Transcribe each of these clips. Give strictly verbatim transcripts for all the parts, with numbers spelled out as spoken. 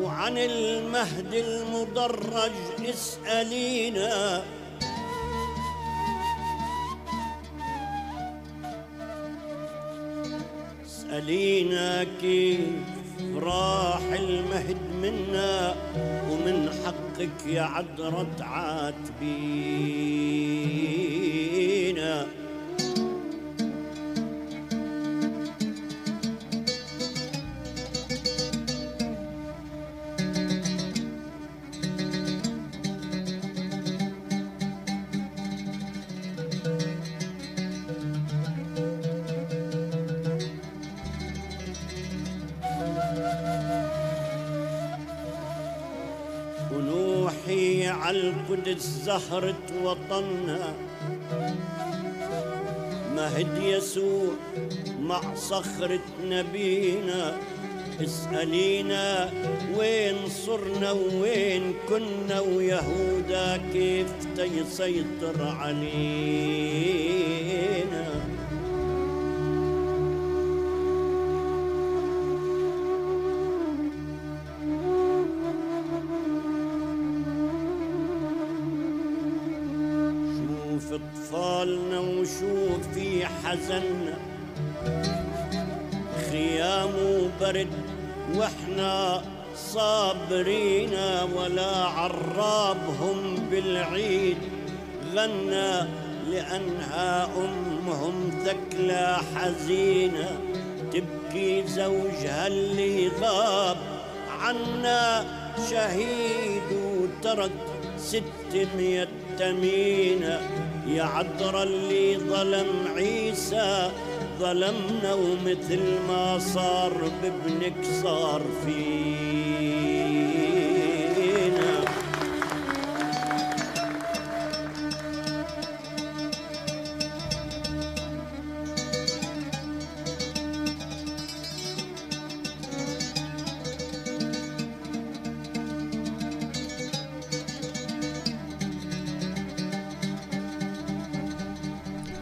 وعن المهد المدرج اسألينا اسألينا كيف راح المهد منا ومن حقك يا عذرة عاتبينا. ونوحي عالقدس زهرة وطننا مهد يسوع مع صخرة نبينا اسألينا وين صرنا وين كنا ويهودا كيف تيسيطر علينا. أطفالنا وشوف في حزننا خيام وبرد واحنا صابرين ولا عرابهم بالعيد غنى لأنها أمهم ثكلى حزينة تبكي زوجها اللي غاب عنا شهيد وترك ستمية تمينة. يا عذرة اللي ظلم عيسى ظلمنا ومثل ما صار بابنك صار فينا.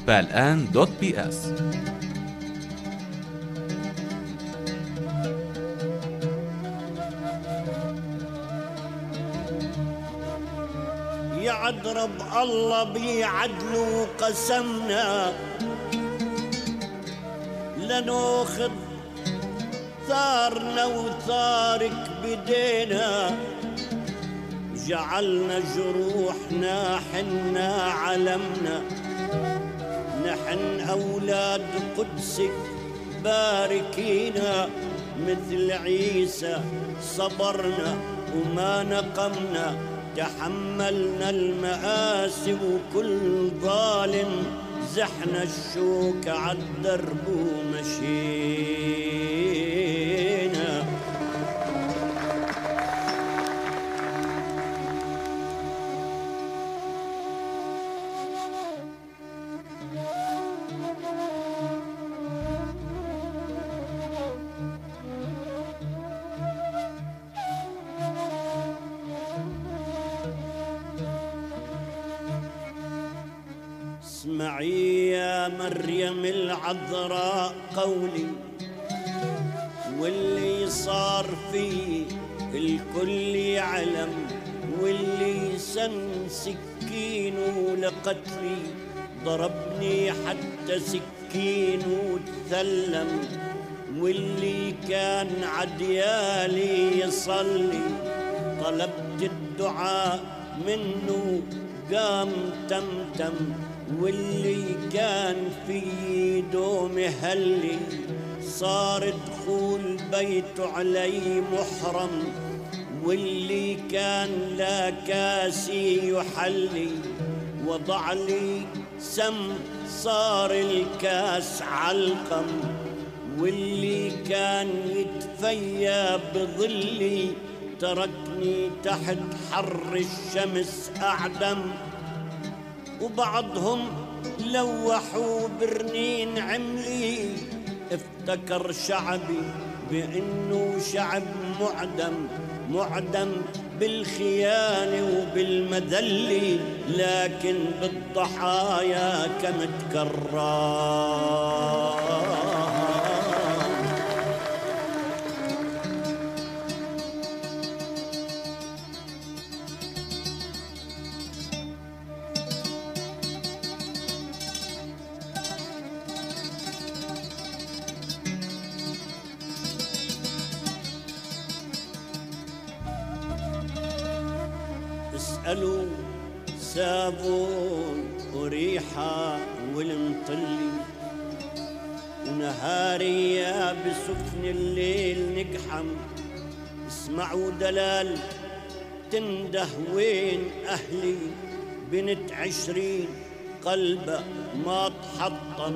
فالآن دوت بي اس يا عذرة الله بعدل وقسمنا لنأخذ ثارنا وثارك بدينا جعلنا جروحنا حنا علمنا نحن أولاد قدسك باركينا مثل عيسى صبرنا وما نقمنا تحملنا المآسي وكل ظالم زحنا الشوك عالدرب ومشينا. اسمعي يا مريم العذراء قولي واللي صار فيه الكل يعلم واللي سن سكينه لقتلي ضربني حتى سكينه تثلم واللي كان عديالي يصلي طلبت الدعاء منه قام تمتم واللي كان في دوم هلي صار دخول بيته علي محرم واللي كان لا كاسي يحلي وضع لي سم صار الكاس علقم واللي كان يتفيا بظلي تركني تحت حر الشمس أعدم، وبعضهم لوحوا برنين عملي، افتكر شعبي بأنه شعب معدم، معدم بالخيانة وبالمذلة، لكن بالضحايا كم تكرر. اسألوا سابون وريحة والمطلي، ونهاري يا بسفن الليل نقحم، اسمعوا دلال تنده وين أهلي، بنت عشرين قلبها ما تحطم،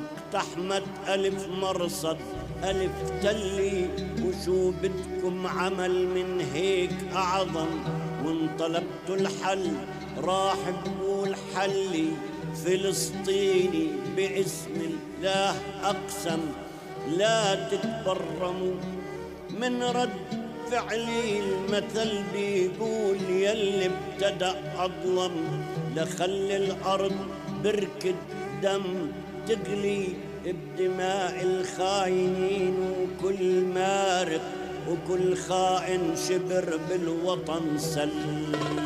اقتحمت ألف مرصد ألف تلي، وشو بدكم عمل من هيك أعظم، وان طلبت الحل راح بقول حلي، فلسطيني باسم الله أقسم، لا تتبرموا من رد فعلي، المثل بيقول يلي ابتدأ أظلم، لخلي الأرض بركة دم تغلي بدماء الخاينين، وكل مارق وكل خائن شبر بالوطن سل.